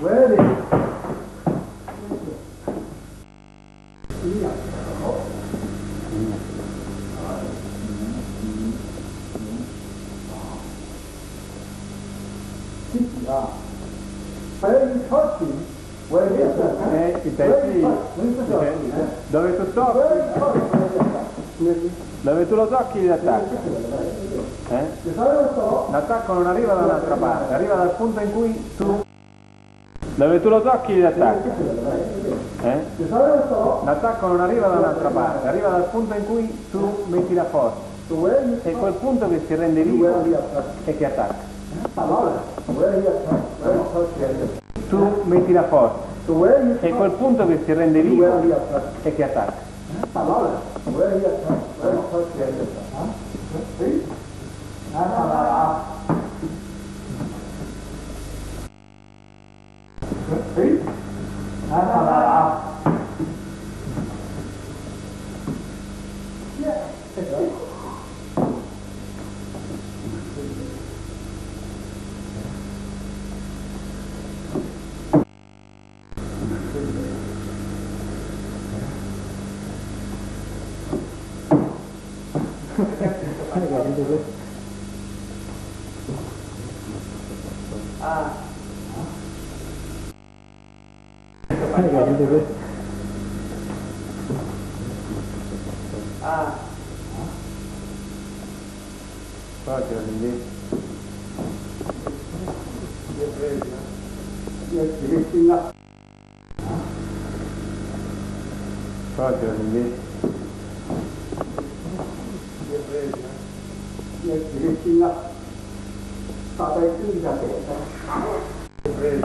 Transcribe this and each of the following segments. Where is it? Dove tu tocchi? Dove tu lo tocchi ti attacca? L'attacco non arriva dall'altra parte, arriva dal punto in cui tu... Dove tu lo tocchi ti attacca? L'attacco non arriva dall'altra parte, arriva dal punto in cui tu metti la forza. È quel punto che si rende vivo e che attacca. Tu metti la forza. È quel punto che si rende vivo e che attacca. Poi quelli che non sono capaci di fare il trasporto, non sono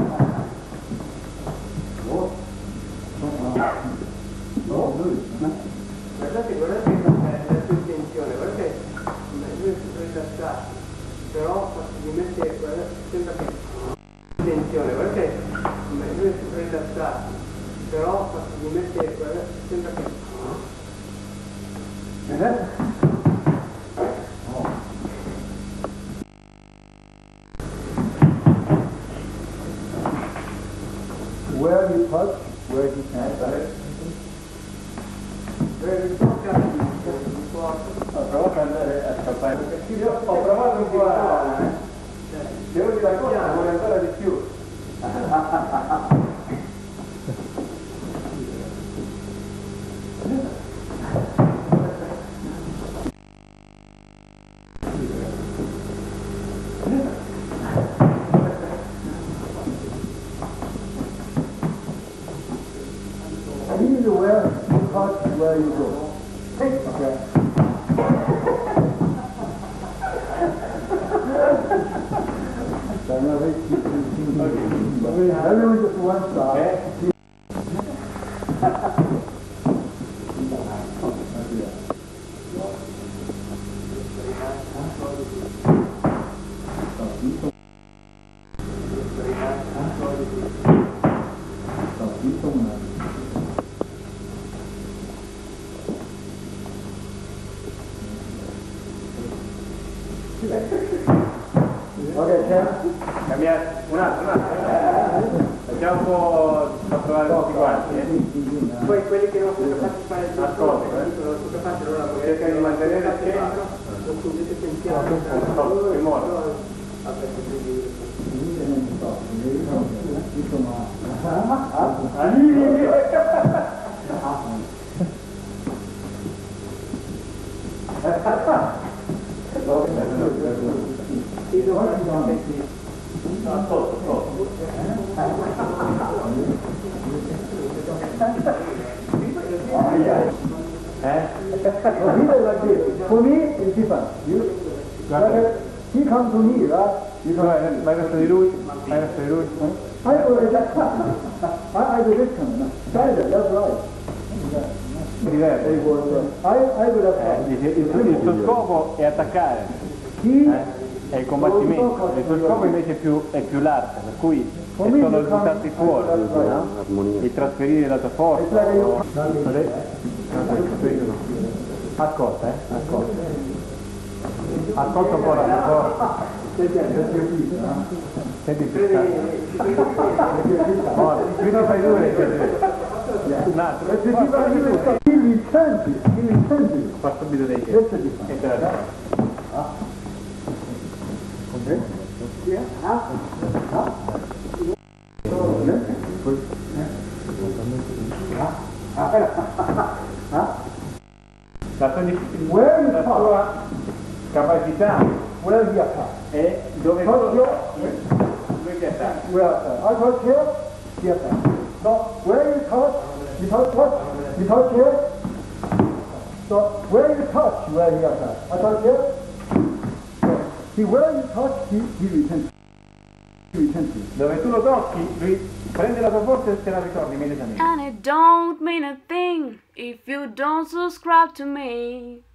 capaci, allora cercano di mantenere il centro. For me, it's different. He comes to me, right? You don't have like a steroid. I do this kind of thing. That's right. Il suo scopo è attaccare, è il combattimento, il suo scopo invece è più l'arte, per cui sono risultati fuori, e trasferire la tua forza. Ascolta, ascolta un po' la forza. Senti, qui non fai due. He returns it. Fa subito dei gesti. La sua capacità è dove lui attacca. So where you touch, you touch here. So where you touch, where he attacks. I touch here. See, where you touch, he returns. Dove tu lo tocchi, lui prende la tua forza e te la ritorna immediatamente. And it don't mean a thing if you don't subscribe to me.